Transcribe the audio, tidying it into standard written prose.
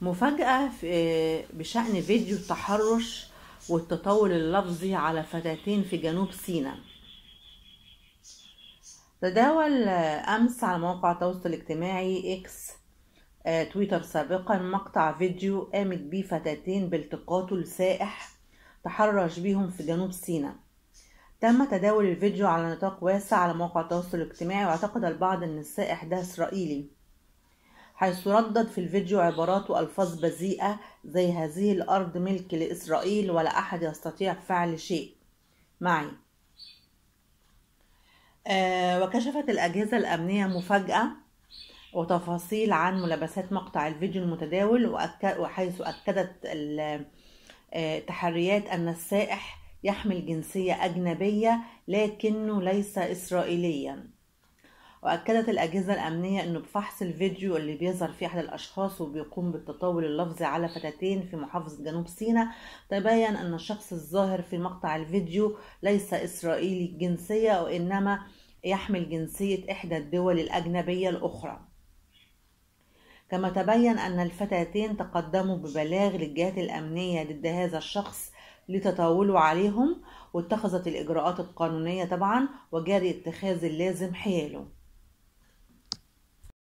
مفاجأة بشأن فيديو التحرش والتطاول اللفظي على فتاتين في جنوب سيناء. تداول أمس على موقع التواصل الاجتماعي إكس تويتر سابقا مقطع فيديو قامت بيه فتاتين بالتقاط لسائح تحرش بيهم في جنوب سيناء. تم تداول الفيديو على نطاق واسع على موقع التواصل الاجتماعي، واعتقد البعض أن السائح ده إسرائيلي، حيث ردد في الفيديو عبارات وألفاظ بذيئة زي هذه الأرض ملك لإسرائيل ولا أحد يستطيع فعل شيء معي. وكشفت الأجهزة الأمنية مفاجأة وتفاصيل عن ملابسات مقطع الفيديو المتداول، وحيث أكدت التحريات أن السائح يحمل جنسية أجنبية لكنه ليس إسرائيليا. وأكدت الأجهزة الأمنية أنه بفحص الفيديو اللي بيظهر فيه أحد الأشخاص وبيقوم بالتطاول اللفظي على فتاتين في محافظة جنوب سيناء، تبين أن الشخص الظاهر في مقطع الفيديو ليس إسرائيلي الجنسية، وإنما يحمل جنسية إحدى الدول الأجنبية الأخرى. كما تبين أن الفتاتين تقدموا ببلاغ للجهات الأمنية ضد هذا الشخص لتطاولوا عليهم، واتخذت الإجراءات القانونية طبعا وجاري اتخاذ اللازم حياله.